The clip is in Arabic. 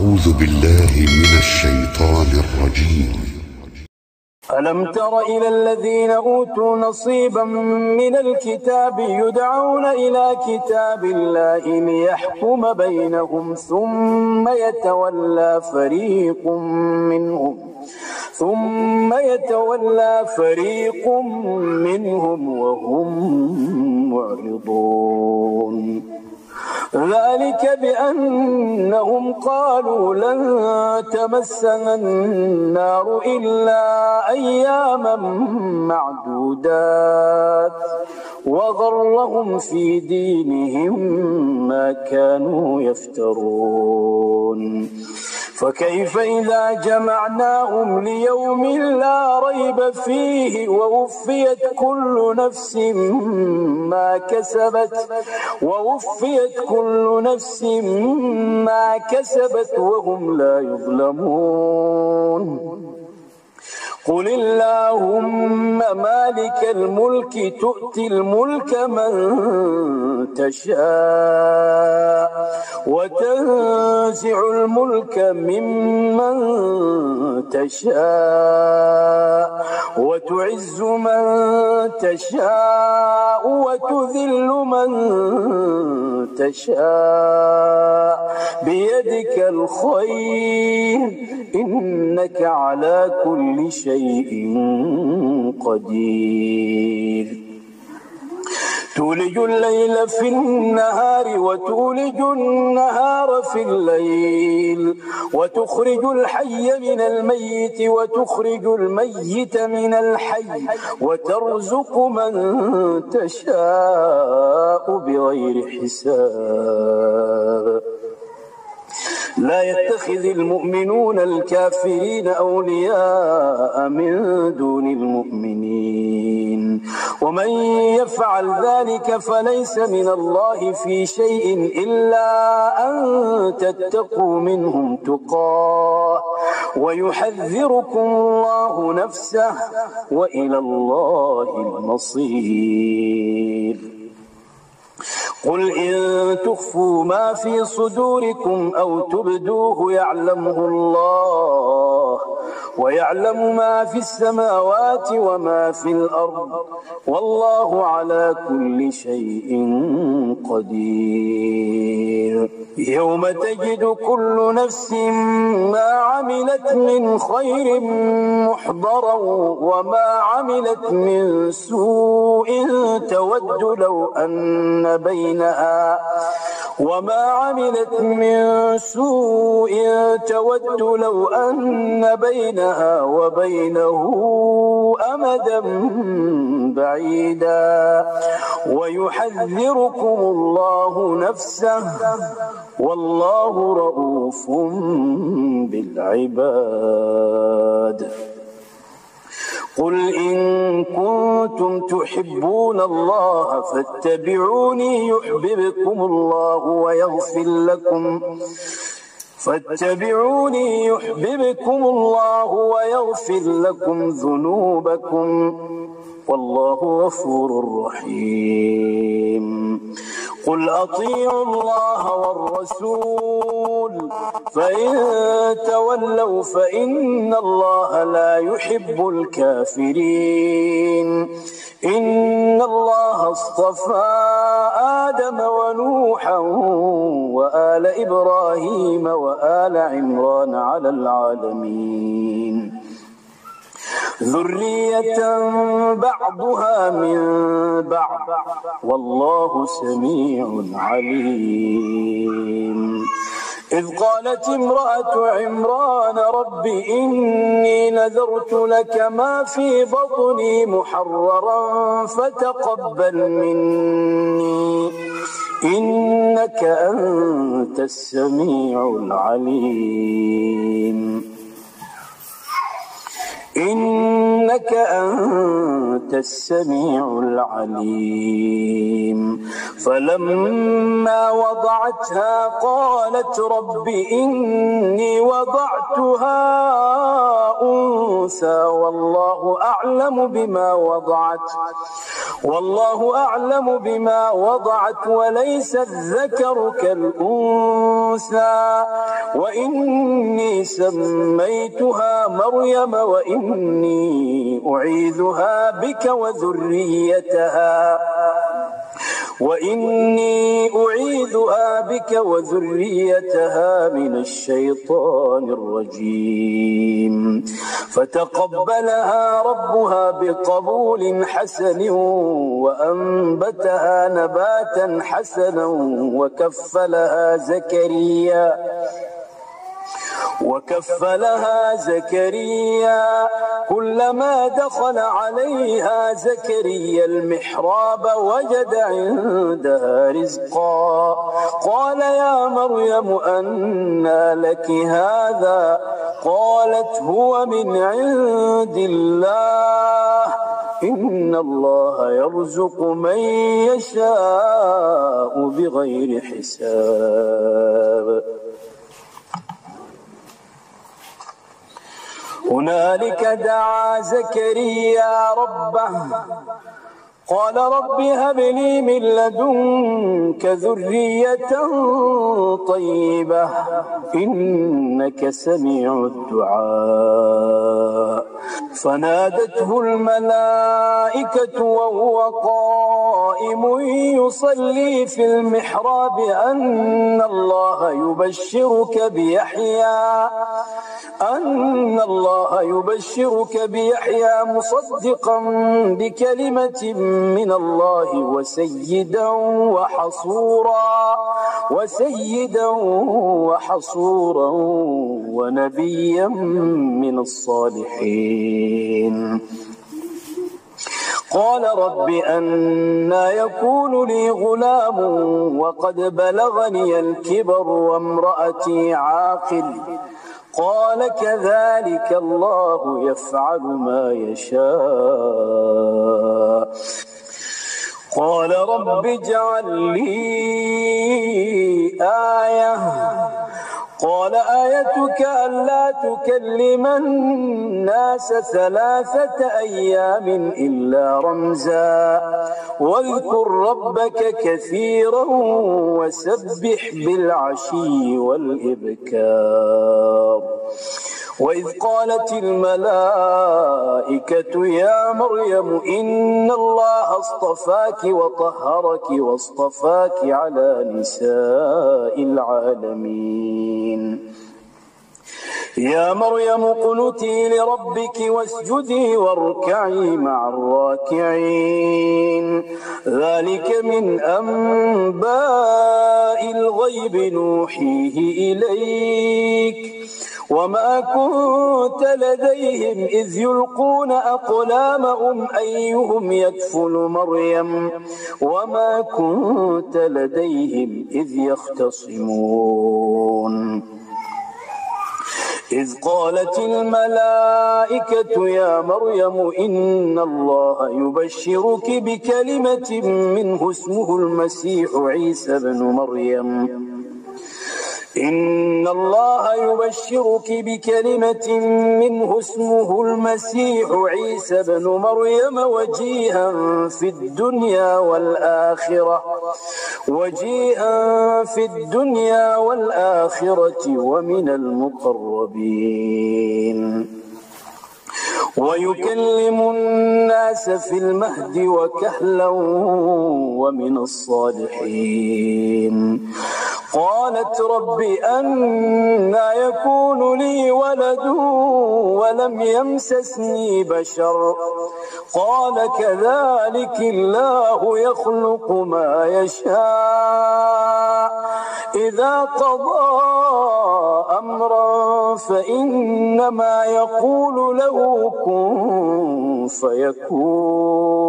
أعوذ بالله من الشيطان الرجيم. ألم تر إلى الذين أوتوا نصيبا من الكتاب يدعون إلى كتاب الله ليحكم بينهم ثم يتولى فريق منهم وهم معرضون. ذلك بأنهم قالوا لن تمسنا النار إلا أياما معدودات وغرهم في دينهم ما كانوا يفترون. فكيف إذا جمعناهم ليوم لا ريب فيه ووفيت كل نفس ما كسبت وهم لا يظلمون. قل اللهم مالك الملك تؤتي الملك من تشاء وتنزع الملك ممن تشاء وتعز من تشاء وتذل من تشاء بيدك الخير إنك على كل شيء قدير. تولج الليل في النهار وتولج النهار في الليل وتخرج الحي من الميت وتخرج الميت من الحي وترزق من تشاء بغير حساب. لا يتخذ المؤمنون الكافرين أولياء من دون المؤمنين ومن يفعل ذلك فليس من الله في شيء إلا أن تتقوا منهم تقاة ويحذركم الله نفسه وإلى الله المصير. قل إن تخفوا ما في صدوركم أو تبدوه يعلمه الله ويعلم ما في السماوات وما في الأرض والله على كل شيء قدير. يوم تجد كل نفس ما عملت من خير محضرا وما عملت من سوء تود لو أن بينها وبينه أمدا بعيدا ويحذركم الله نفسه والله رؤوف بالعباد. قل إن كنتم تحبون الله فاتبعوني يحببكم الله ويغفر لكم ذنوبكم والله غفور رحيم. قل أطيعوا الله والرسول فإن تولوا فإن الله لا يحب الكافرين. إن الله اصطفى آدم ونوحا وآل إبراهيم وآل عمران على العالمين ذرية بعضها من بعض والله سميع عليم. إذ قالت امرأة عمران رب إني نذرت لك ما في بطني محررا فتقبل مني إنك أنت السميع العليم. فلما وضعتها قالت رب إني وضعتها أنثى والله أعلم بما وضعت وليس الذكر كالأنثى الحسنى، وإني سميتها مريم وإني أعيذها بك وذريتها من الشيطان الرجيم. فتقبلها ربها بقبول حسن وأنبتها نباتا حسنا وكفلها زكريا كلما دخل عليها زكريا المحراب وجد عندها رزقا، قال يا مريم أنى لك هذا؟ قالت هو من عند الله، إن الله يرزق من يشاء بغير حساب. هنالك دعا زكريا ربه، قال رب هب لي من لدنك ذرية طيبة إنك سميع الدعاء. فنادته الملائكة وهو قائم يصلي في المحراب أن الله يبشرك بيحيى مصدقا بكلمة من الله وسيدا وحصورا ونبيا من الصالحين. قال رب أنى يكون لي غلام وقد بلغني الكبر وامرأتي عاقر؟ قال كذلك الله يفعل ما يشاء. قال رب اجعل لي آية، قال آيتك ألا تكلم الناس 3 أيام إلا رمزا، واذكر ربك كثيرا وسبح بالعشي والإبكار. وإذ قالت الملائكة يا مريم إن الله اصطفاك وطهرك واصطفاك على نساء العالمين. يا مريم اقنتي لربك واسجدي واركعي مع الراكعين. ذلك من أنباء الغيب نوحيه إليك، وما كنت لديهم إذ يلقون أقلامهم أيهم يكفل مريم، وما كنت لديهم إذ يختصمون. إذ قالت الملائكة يا مريم إن الله يبشرك بكلمة منه اسمه المسيح عيسى بن مريم وجيها في الدنيا والآخرة ومن المقربين. ويكلم الناس في المهد وكهلا ومن الصالحين. قالت رب أنى يكون لي ولد ولم يمسسني بشر؟ قال كذلك الله يخلق ما يشاء، إذا قضى أمرا فإنما يقول له كن فيكون.